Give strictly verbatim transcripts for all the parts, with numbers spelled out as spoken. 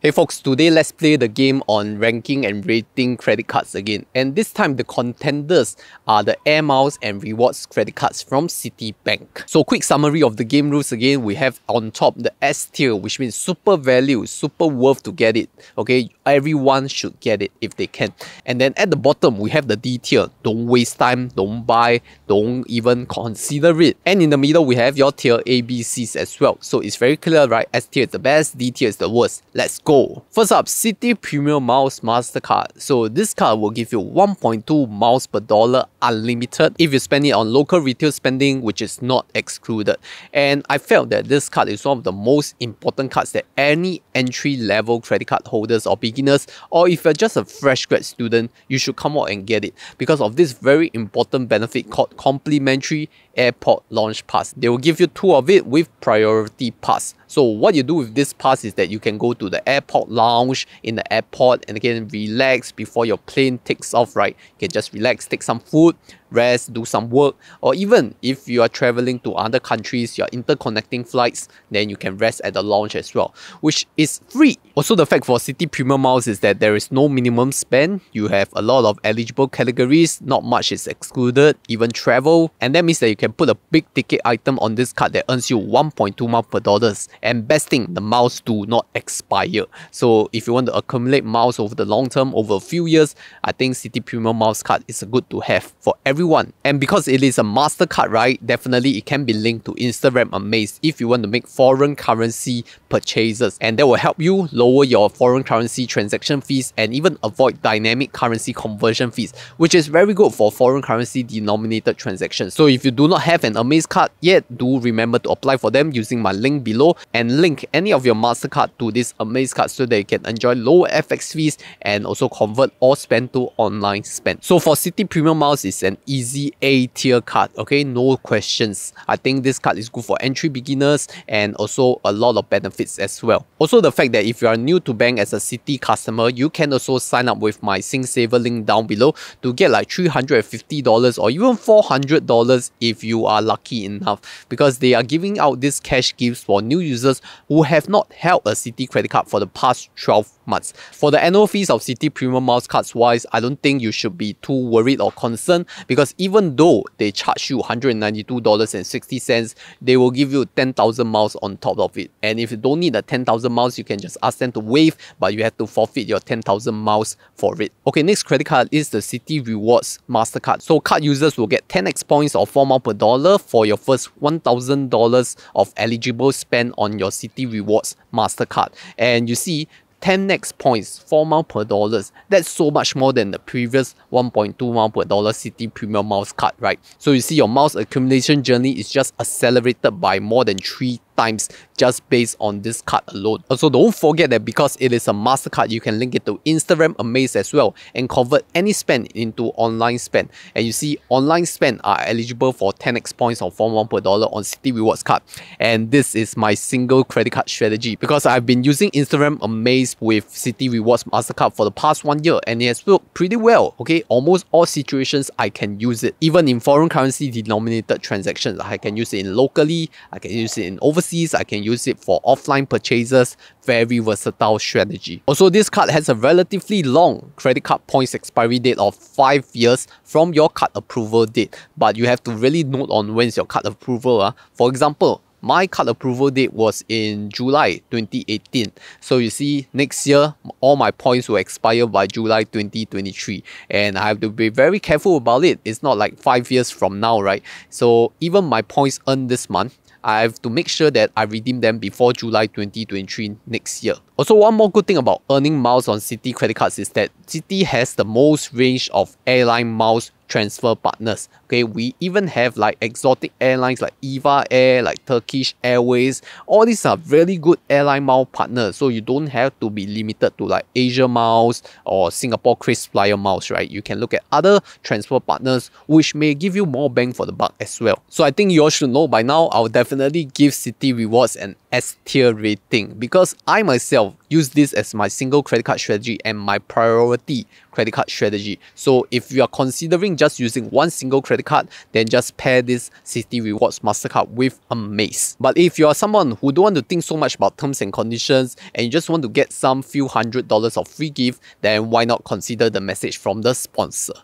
Hey folks, today let's play the game on ranking and rating credit cards again. And this time the contenders are the Air Miles and Rewards credit cards from Citibank. So quick summary of the game rules again, we have on top the S tier, which means super value, super worth to get it. Okay, everyone should get it if they can. And then at the bottom, we have the D tier, don't waste time, don't buy, don't even consider it. And in the middle, we have your tier A, B, C's as well. So it's very clear, right? S tier is the best, D tier is the worst. Let's go. Go. First up, Citi PremierMiles Mastercard. So this card will give you one point two miles per dollar unlimited if you spend it on local retail spending, which is not excluded. And I felt that this card is one of the most important cards that any entry-level credit card holders or beginners, or if you're just a fresh grad student, you should come out and get it because of this very important benefit called complimentary airport launch pass. They will give you two of it with priority pass. So what you do with this pass is that you can go to the airport lounge in the airport and again relax before your plane takes off, right? You can just relax, take some food, rest, do some work, or even if you are traveling to other countries, you're interconnecting flights, then you can rest at the lounge as well, which is free. Also, the fact for Citi PremierMiles is that there is no minimum spend. You have a lot of eligible categories, not much is excluded, even travel, and that means that you can put a big ticket item on this card that earns you one point two miles per dollars. And best thing, the miles do not expire. So if you want to accumulate miles over the long term, over a few years, I think Citi PremierMiles card is good to have for every Everyone. And because it is a Mastercard, right, definitely it can be linked to Instarem Amaze if you want to make foreign currency purchases, and that will help you lower your foreign currency transaction fees and even avoid dynamic currency conversion fees, which is very good for foreign currency denominated transactions. So if you do not have an Amaze card yet, do remember to apply for them using my link below and link any of your Mastercard to this Amaze card so that you can enjoy lower F X fees and also convert all spend to online spend. So for Citi PremierMiles, it's an easy A tier card, okay, no questions. I think this card is good for entry beginners and also a lot of benefits as well. Also, the fact that if you are new to bank as a Citi customer, you can also sign up with my Singsaver link down below to get like three hundred fifty dollars or even four hundred dollars if you are lucky enough, because they are giving out these cash gifts for new users who have not held a Citi credit card for the past twelve months. For the annual fees of Citi PremierMiles cards wise, I don't think you should be too worried or concerned, because even though they charge you one hundred ninety-two dollars and sixty cents, they will give you ten thousand miles on top of it. And if you don't need the ten thousand miles, you can just ask them to waive, but you have to forfeit your ten thousand miles for it. Okay, next credit card is the Citi Rewards Mastercard. So card users will get ten X points or four miles per dollar for your first one thousand dollars of eligible spend on your Citi Rewards Mastercard. And you see, ten X points, four miles per dollars. That's so much more than the previous one point two miles per dollar Citi PremierMiles card, right? So you see your miles accumulation journey is just accelerated by more than three times just based on this card alone. Also, don't forget that because it is a Mastercard, you can link it to Instarem Amaze as well and convert any spend into online spend. And you see, online spend are eligible for ten X points or four miles per dollar on Citi Rewards card. And this is my single credit card strategy because I've been using Instarem Amaze with Citi Rewards Mastercard for the past one year and it has worked pretty well. Okay, almost all situations I can use it. Even in foreign currency denominated transactions, I can use it in locally, I can use it in overseas, I can use it for offline purchases. Very versatile strategy. Also, this card has a relatively long credit card points expiry date of five years from your card approval date, but you have to really note on when's your card approval. Uh. For example, my card approval date was in July twenty eighteen. So you see, next year, all my points will expire by July twenty twenty-three. And I have to be very careful about it. It's not like five years from now, right? So even my points earned this month, I have to make sure that I redeem them before July twenty twenty-three next year. Also, one more good thing about earning miles on Citi credit cards is that Citi has the most range of airline miles transfer partners. Okay, we even have like exotic airlines like Eva Air, like Turkish Airways. All these are really good airline mile partners, so you don't have to be limited to like Asia Miles or Singapore KrisFlyer Miles, right? You can look at other transfer partners which may give you more bang for the buck as well. So I think you all should know by now, I'll definitely give Citi Rewards an S-tier rating, because I myself use this as my single credit card strategy and my priority credit card strategy. So if you are considering just using one single credit card, then just pair this Citi Rewards Mastercard with Amaze. But if you are someone who don't want to think so much about terms and conditions and you just want to get some few hundred dollars of free gift, then why not consider the message from the sponsor?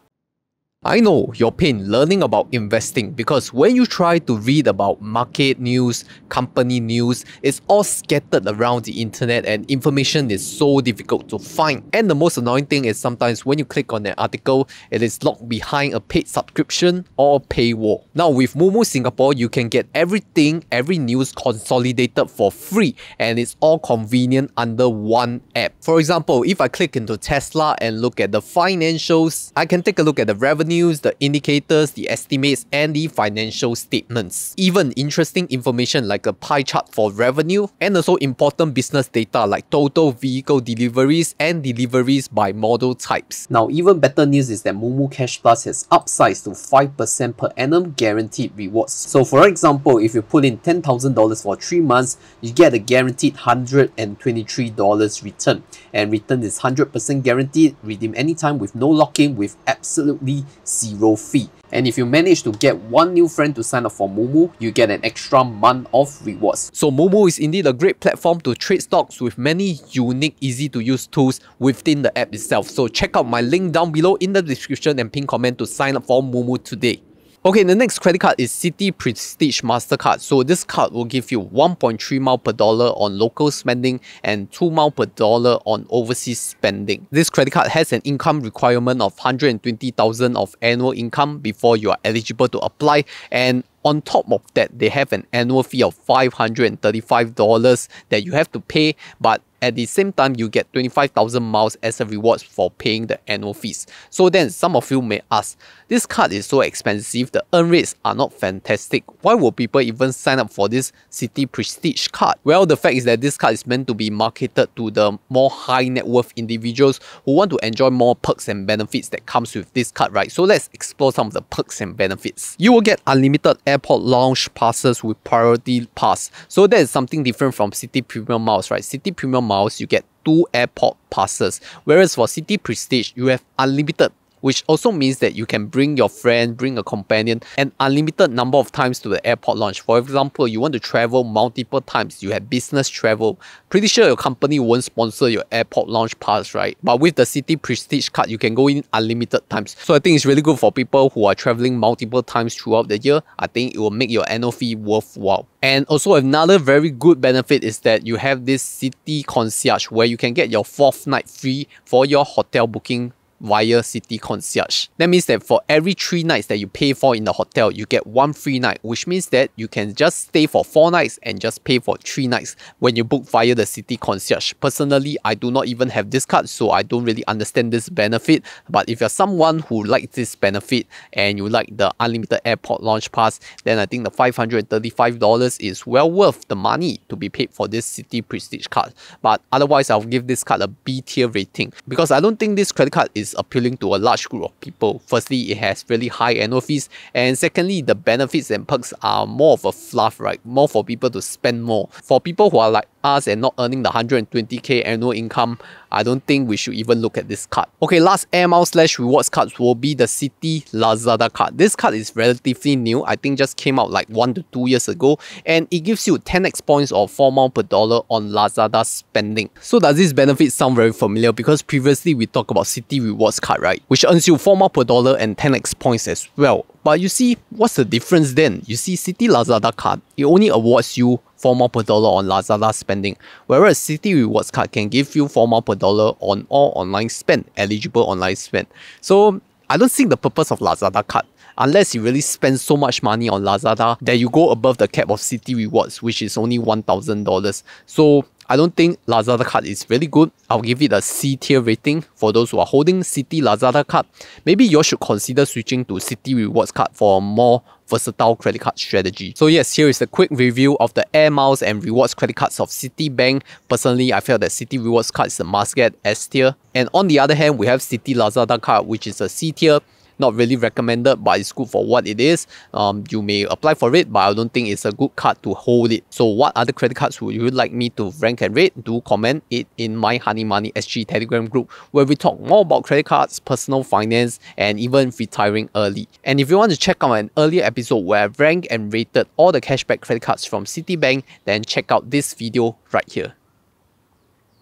I know your pain learning about investing, because when you try to read about market news, company news, it's all scattered around the internet and information is so difficult to find. And the most annoying thing is sometimes when you click on an article, it is locked behind a paid subscription or a paywall. Now with Moomoo Singapore, you can get everything, every news consolidated for free, and it's all convenient under one app. For example, if I click into Tesla and look at the financials, I can take a look at the revenue, the indicators, the estimates, and the financial statements. Even interesting information like a pie chart for revenue, and also important business data like total vehicle deliveries and deliveries by model types. Now, even better news is that Moomoo Cash Plus has upsized to five percent per annum guaranteed rewards. So for example, if you put in ten thousand dollars for three months, you get a guaranteed one hundred twenty-three dollars return. And return is one hundred percent guaranteed, redeem anytime with no lock-in, with absolutely zero fee. And if you manage to get one new friend to sign up for Moomoo, you get an extra month of rewards. So Moomoo is indeed a great platform to trade stocks with many unique, easy to use tools within the app itself. So check out my link down below in the description and pin comment to sign up for Moomoo today. Okay, the next credit card is Citi Prestige Mastercard. So this card will give you one point three mile per dollar on local spending and two mile per dollar on overseas spending. This credit card has an income requirement of one hundred twenty thousand dollars of annual income before you are eligible to apply, and on top of that, they have an annual fee of five hundred thirty-five dollars that you have to pay, but at the same time, you get twenty-five thousand miles as a reward for paying the annual fees. So then, some of you may ask, this card is so expensive, the earn rates are not fantastic, why will people even sign up for this Citi Prestige card? Well, the fact is that this card is meant to be marketed to the more high net worth individuals who want to enjoy more perks and benefits that comes with this card, right? So let's explore some of the perks and benefits. You will get unlimited airport lounge passes with priority pass. So that is something different from Citi PremierMiles, right? Citi PremierMiles, you get two airport passes, whereas for Citi Prestige, you have unlimited, which also means that you can bring your friend, bring a companion, an unlimited number of times to the airport lounge. For example, you want to travel multiple times, you have business travel. Pretty sure your company won't sponsor your airport lounge pass, right? But with the Citi Prestige card, you can go in unlimited times. So I think it's really good for people who are traveling multiple times throughout the year. I think it will make your annual fee worthwhile. And also another very good benefit is that you have this Citi Concierge, where you can get your fourth night free for your hotel booking via Citi Concierge. That means that for every three nights that you pay for in the hotel, you get one free night, which means that you can just stay for four nights and just pay for three nights when you book via the Citi Concierge. Personally, I do not even have this card, so I don't really understand this benefit. But if you're someone who likes this benefit and you like the unlimited airport lounge pass, then I think the five hundred thirty-five dollars is well worth the money to be paid for this Citi Prestige card. But otherwise, I'll give this card a B tier rating, because I don't think this credit card is appealing to a large group of people. Firstly, it has really high annual fees, and secondly, the benefits and perks are more of a fluff, right? More for people to spend more. For people who are like us and not earning the one hundred twenty K annual income, I don't think we should even look at this card. Okay, last air miles slash rewards cards will be the Citi Lazada card. This card is relatively new. I think just came out like one to two years ago, and it gives you ten X points or four mile per dollar on Lazada spending. So does this benefit sound very familiar? Because previously we talked about Citi Rewards card, right? Which earns you four mile per dollar and ten X points as well. But you see, what's the difference then? You see, Citi Lazada card, it only awards you four mile per dollar on Lazada spending, whereas Citi Rewards card can give you four mile per dollar on all online spend, eligible online spend. So I don't think the purpose of Lazada card, unless you really spend so much money on Lazada that you go above the cap of Citi Rewards, which is only one thousand dollars. So I don't think Lazada card is really good. I'll give it a C tier rating for those who are holding Citi Lazada card. Maybe you should consider switching to Citi Rewards card for a more versatile credit card strategy. So yes, here is a quick review of the air miles and rewards credit cards of Citibank. Personally, I felt that Citi Rewards card is a must get, S tier. And on the other hand, we have Citi Lazada card, which is a C tier. Not really recommended, but it's good for what it is. Um, you may apply for it, but I don't think it's a good card to hold it. So what other credit cards would you like me to rank and rate? Do comment it in my Honey Money S G Telegram group, where we talk more about credit cards, personal finance, and even retiring early. And if you want to check out an earlier episode where I've ranked and rated all the cashback credit cards from Citibank, then check out this video right here.